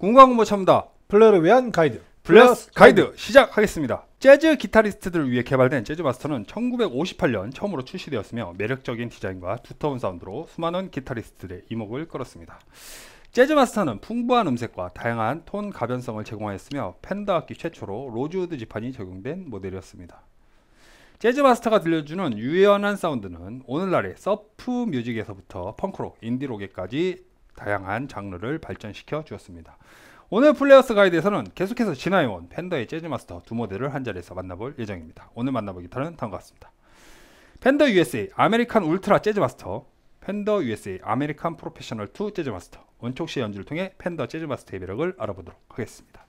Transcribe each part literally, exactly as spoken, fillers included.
궁금한 건 못 참는다. 플레이어를 위한 가이드. 플레이어스 가이드 시작하겠습니다. 재즈 기타리스트들을 위해 개발된 재즈마스터는 천구백오십팔 년 처음으로 출시되었으며 매력적인 디자인과 두터운 사운드로 수많은 기타리스트들의 이목을 끌었습니다. 재즈마스터는 풍부한 음색과 다양한 톤 가변성을 제공하였으며 펜더 악기 최초로 로즈우드 지판이 적용된 모델이었습니다. 재즈마스터가 들려주는 유연한 사운드는 오늘날의 서프 뮤직에서부터 펑크록, 인디록에까지 다양한 장르를 발전시켜 주었습니다. 오늘 플레이어스 가이드에서는 계속해서 진화해온 펜더의 재즈마스터 두 모델을 한자리에서 만나볼 예정입니다. 오늘 만나볼 기타는 다음과 같습니다. 펜더 유에스에이 아메리칸 울트라 재즈마스터, 펜더 유에스에이 아메리칸 프로페셔널 투 재즈마스터, 원촉 씨의 연주를 통해 펜더 재즈마스터의 매력을 알아보도록 하겠습니다.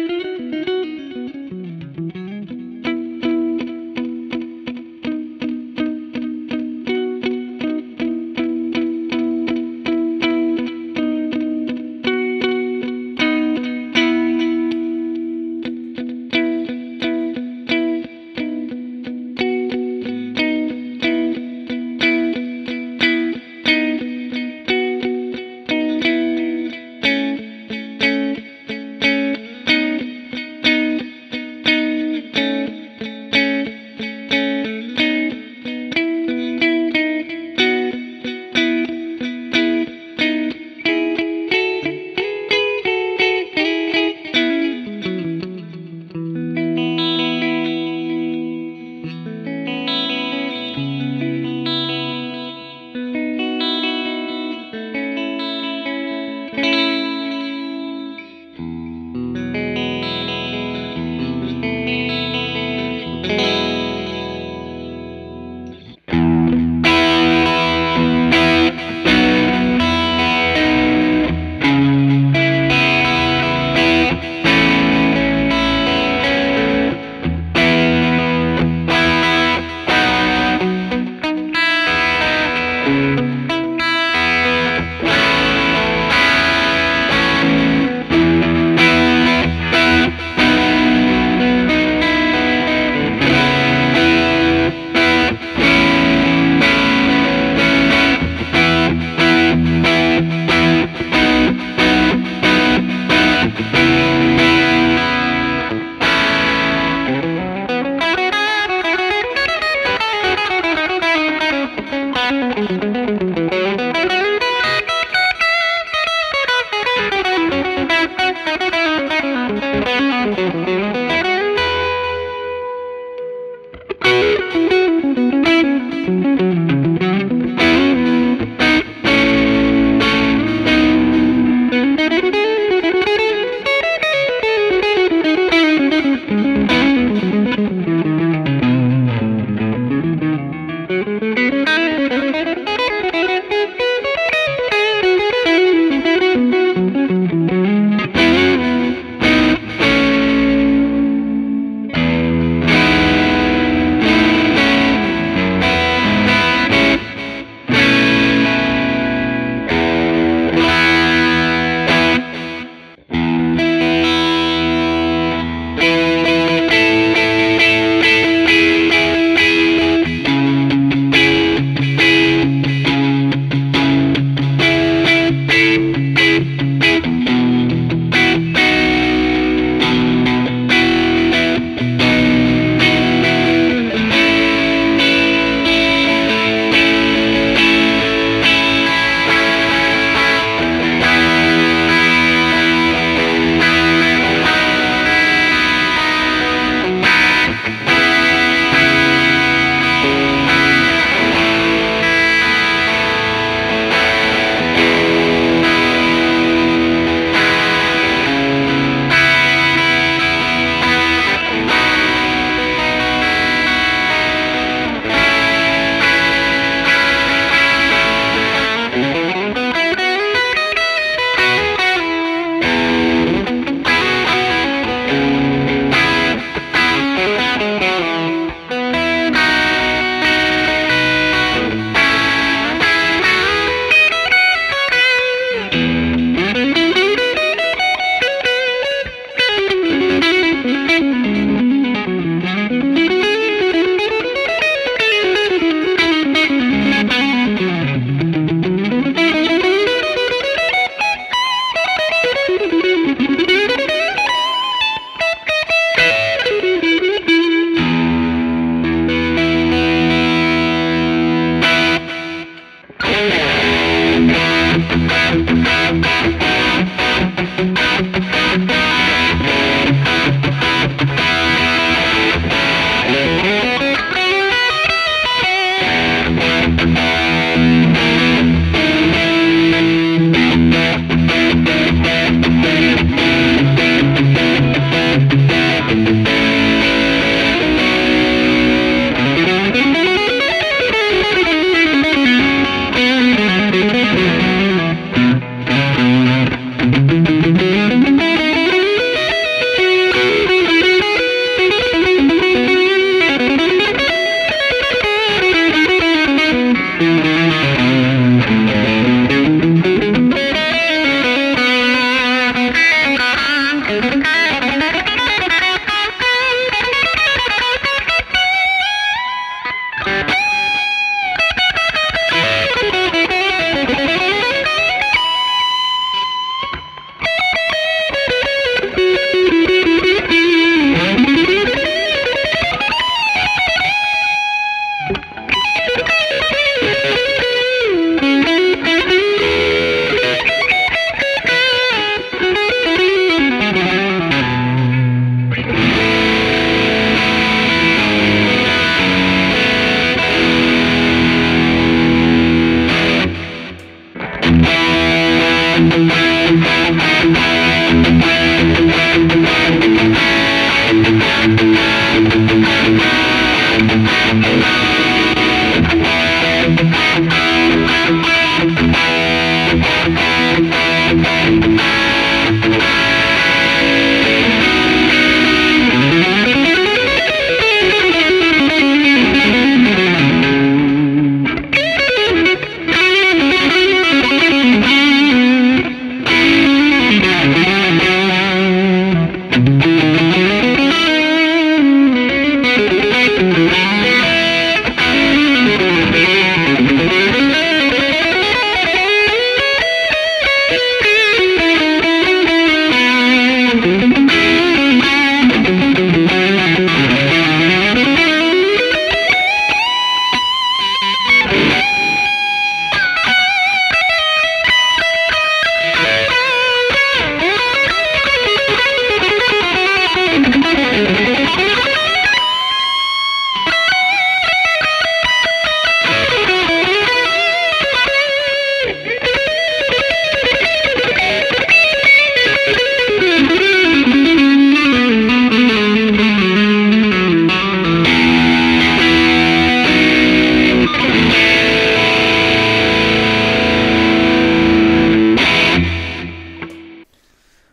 Thank you.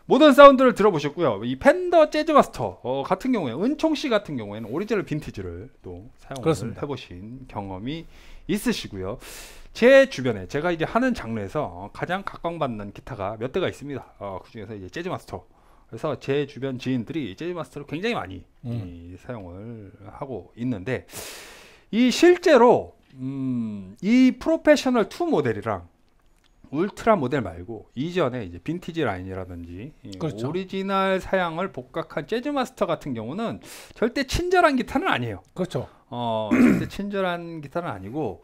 모든 사운드를 들어보셨고요. 이 펜더 재즈마스터 어, 같은 경우에 은총씨 같은 경우에는 오리지널 빈티지를 또 사용을 그렇습니다. 해보신 경험이 있으시고요. 제 주변에 제가 이제 하는 장르에서 가장 각광받는 기타가 몇 대가 있습니다. 어, 그 중에서 이제 재즈마스터. 그래서 제 주변 지인들이 재즈마스터를 굉장히 많이 음. 이, 사용을 하고 있는데, 이 실제로 음, 이 프로페셔널 투 모델이랑 울트라 모델 말고 이전에 이제 빈티지 라인이라든지 그렇죠. 오리지널 사양을 복각한 재즈마스터 같은 경우는 절대 친절한 기타는 아니에요. 그렇죠. 어, 절대 친절한 기타는 아니고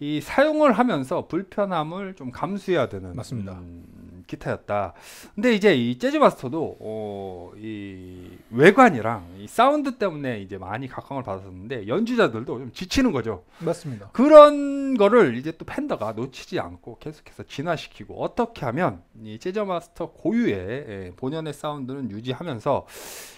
이 사용을 하면서 불편함을 좀 감수해야 되는 맞습니다. 음, 기타였다. 근데 이제 이 재즈마스터도 어, 이 외관이랑 이 사운드 때문에 이제 많이 각광을 받았었는데 연주자들도 좀 지치는 거죠. 맞습니다. 그런 거를 이제 또 팬더가 놓치지 않고 계속해서 진화시키고 어떻게 하면 이 재즈마스터 고유의 예, 본연의 사운드는 유지하면서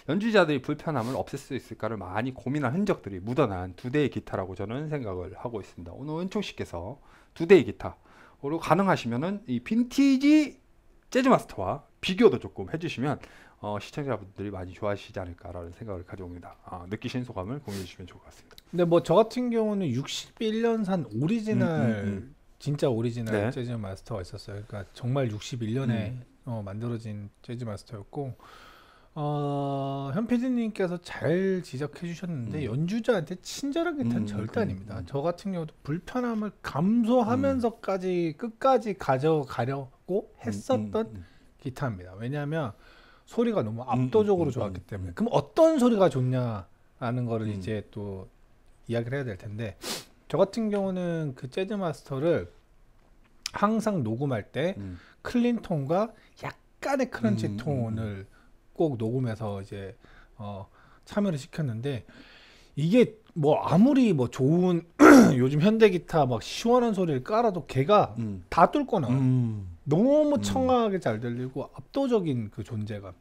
연주자들이 불편함을 없앨 수 있을까를 많이 고민한 흔적들이 묻어난 두 대의 기타라고 저는 생각을 하고 있습니다. 오늘 은총씨께서 두 대의 기타로 가능하시면은 이 빈티지 재즈마스터와 비교도 조금 해주시면 어, 시청자분들이 많이 좋아하시지 않을까라는 생각을 가져옵니다. 아, 느끼신 소감을 공유해주시면 좋을 것 같습니다. 근데 뭐 저 같은 경우는 육십일 년산 오리지널 음, 음, 음. 진짜 오리지널 네. 재즈마스터가 있었어요. 그러니까 정말 육십일 년에 음. 어, 만들어진 재즈마스터였고 어, 현 피디님께서 잘 지적해 주셨는데 음. 연주자한테 친절한 기타는 음, 절대 음, 아닙니다. 음. 저 같은 경우도 불편함을 감소하면서까지 음. 끝까지 가져가려고 했었던 음, 음, 기타입니다. 왜냐하면 소리가 너무 압도적으로 음, 음, 좋았기 음, 때문에. 그럼 어떤 소리가 좋냐라는 거를 음. 이제 또 이야기를 해야 될 텐데, 저 같은 경우는 그 재즈마스터를 항상 녹음할 때 음. 클린 톤과 약간의 크런치 음, 톤을 꼭 녹음해서 이제 어 참여를 시켰는데, 이게 뭐 아무리 뭐 좋은 요즘 현대 기타 막 시원한 소리를 깔아도 걔가 음. 다 뚫고 나와요. 음. 너무 청아하게 잘 들리고 압도적인 그 존재감.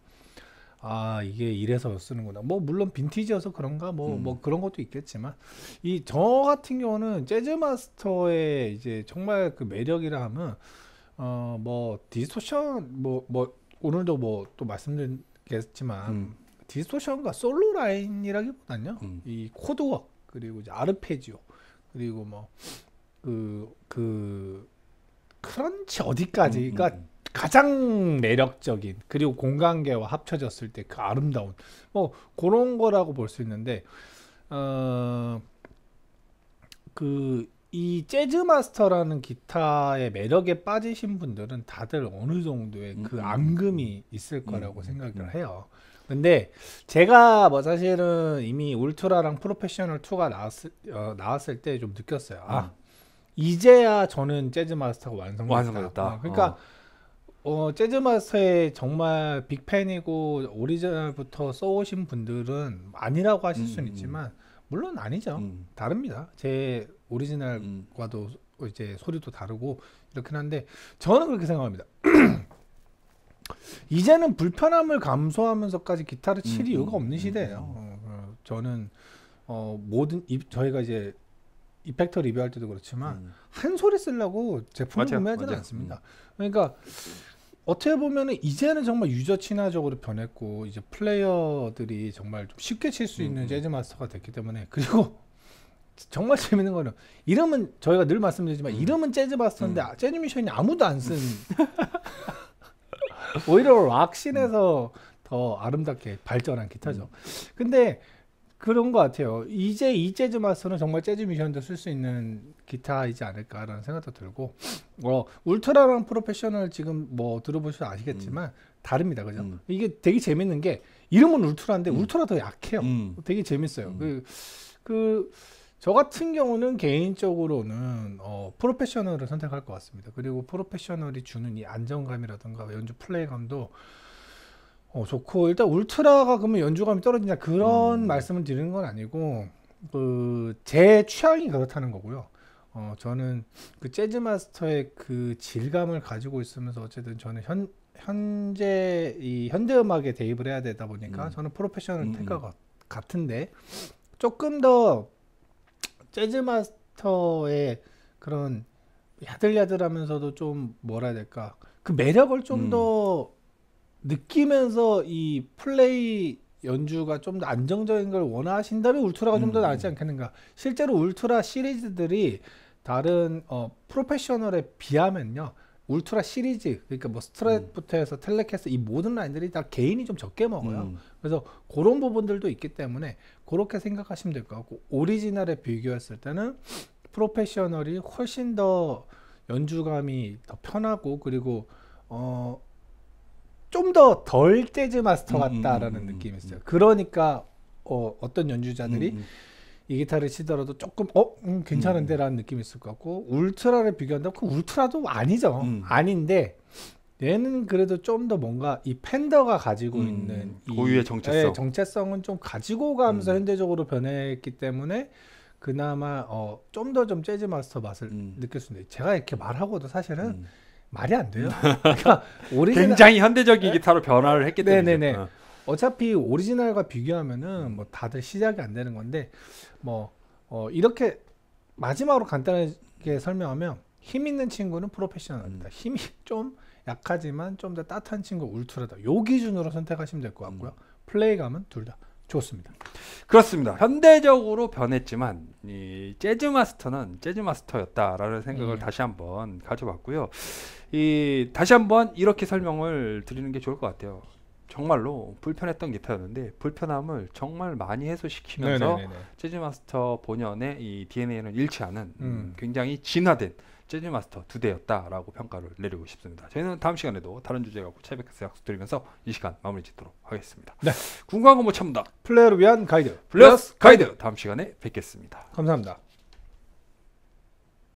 아, 이게 이래서 쓰는구나. 뭐 물론 빈티지여서 그런가 뭐뭐 음. 뭐 그런 것도 있겠지만, 이 저 같은 경우는 재즈마스터의 이제 정말 그 매력이라 하면 어 뭐 디스토션 뭐 뭐 오늘도 뭐 또 말씀드린 겠지만 음. 디스토션과 솔로 라인이라기보다는요 음. 이 코드워크 그리고 이제 아르페지오 그리고 뭐 그 그 크런치 어디까지가 음. 가장 매력적인, 그리고 공간계와 합쳐졌을 때 그 아름다운 뭐 그런 거라고 볼 수 있는데, 어 그 이 재즈마스터라는 기타의 매력에 빠지신 분들은 다들 어느 정도의 그 앙금이 있을 거라고 음. 생각을 해요. 근데 제가 뭐 사실은 이미 울트라랑 프로페셔널 투가 나왔을, 어, 나왔을 때 좀 느꼈어요. 아, 아 이제야 저는 재즈마스터가 완성됐다. 완성됐다. 어, 그러니까 어. 어, 재즈마스터의 정말 빅팬이고 오리지널부터 써오신 분들은 아니라고 하실 음, 수는 있지만 물론 아니죠. 음. 다릅니다. 제 오리지널과도 음. 이제 소리도 다르고 이렇긴 한데 저는 그렇게 생각합니다. 이제는 불편함을 감소하면서까지 기타를 칠 음, 이유가 없는 음, 시대예요. 음. 어, 저는 어, 모든 이, 저희가 이제 이펙터 리뷰할 때도 그렇지만 음. 한 소리 쓰려고 제품을 맞아, 구매하지는 맞아. 않습니다. 음. 그러니까 어떻게 보면은 이제는 정말 유저 친화적으로 변했고 이제 플레이어들이 정말 좀 쉽게 칠 수 있는 음. 재즈 마스터가 됐기 때문에. 그리고 정말 재밌는 거는 이름은 저희가 늘 말씀드리지만 음. 이름은 재즈 마스터인데 음. 재즈 뮤지션이 아무도 안 쓴 오히려 락신에서 음. 더 아름답게 발전한 기타죠. 음. 근데 그런 것 같아요. 이제 이 재즈 마스터는 정말 재즈 뮤지션도 쓸 수 있는 기타이지 않을까라는 생각도 들고, 어, 울트라랑 프로페셔널 지금 뭐 들어보셔도 아시겠지만 음. 다릅니다, 그죠? 음. 이게 되게 재밌는 게 이름은 울트라인데 음. 울트라 더 약해요. 음. 되게 재밌어요. 음. 그, 그, 저 같은 경우는 개인적으로는 어, 프로페셔널을 선택할 것 같습니다. 그리고 프로페셔널이 주는 이 안정감이라든가 연주 플레이감도 어, 좋고, 일단 울트라가 그러면 연주감이 떨어진다 그런 음. 말씀을 드리는 건 아니고 그 제 취향이 그렇다는 거고요. 어, 저는 그 재즈 마스터의 그 질감을 가지고 있으면서 어쨌든 저는 현, 현재 이 현대 음악에 대입을 해야 되다 보니까 음. 저는 프로페셔널 택과 음. 같은데 조금 더 재즈 마스터의 그런 야들야들하면서도 좀 뭐라 해야 될까, 그 매력을 좀 더 음. 느끼면서 이 플레이 연주가 좀 더 안정적인 걸 원하신다면 울트라가 음. 좀 더 낫지 않겠는가. 실제로 울트라 시리즈들이 다른 어, 프로페셔널에 비하면요, 울트라 시리즈 그러니까 뭐 스트랫부터 해서 텔레캐스 이 모든 라인들이 다 개인이 좀 적게 먹어요. 음. 그래서 그런 부분들도 있기 때문에 그렇게 생각하시면 될 것 같고, 오리지널에 비교했을 때는 프로페셔널이 훨씬 더 연주감이 더 편하고 그리고 어 좀 더 덜 재즈 마스터 같다라는 음, 음, 느낌이 있어요. 그러니까 어, 어떤 연주자들이 음, 음. 이 기타를 치더라도 조금 어? 음, 괜찮은데? 라는 느낌이 있을 것 같고, 울트라를 비교한다면 그 울트라도 아니죠. 음. 아닌데 얘는 그래도 좀 더 뭔가 이 팬더가 가지고 음, 있는 이, 고유의 정체성. 예, 정체성은 좀 가지고 가면서 음. 현대적으로 변했기 때문에 그나마 어, 좀 더 좀 재즈 마스터 맛을 음. 느낄 수 있는데, 제가 이렇게 말하고도 사실은 음. 말이 안 돼요. 그러니까 오리지널... 굉장히 현대적인 네? 기타로 변화를 했기 때문에 어. 어차피 오리지널과 비교하면은 뭐 다들 시작이 안 되는 건데, 뭐 어 이렇게 마지막으로 간단하게 설명하면 힘 있는 친구는 프로페셔널입니다. 음. 힘이 좀 약하지만 좀 더 따뜻한 친구 울트라다. 요 기준으로 선택하시면 될 것 같고요. 음. 플레이감은 둘 다 좋습니다. 그렇습니다. 현대적으로 변했지만 이 재즈 마스터는 재즈 마스터였다라는 생각을 음. 다시 한번 가져봤고요. 이 다시 한번 이렇게 설명을 드리는 게 좋을 것 같아요. 정말로 불편했던 기타였는데 불편함을 정말 많이 해소시키면서 네네네네. 재즈 마스터 본연의 이 디엔에이는 일치하는 음. 굉장히 진화된 재즈 마스터 두 대였다라고 평가를 내리고 싶습니다. 저희는 다음 시간에도 다른 주제에 갖고 찾아뵙겠습니다. 약속드리면서 이 시간 마무리 짓도록 하겠습니다. 네. 궁금한 건 못 참는다. 플레이어를 위한 가이드 플러스 가이드. 가이드 다음 시간에 뵙겠습니다. 감사합니다.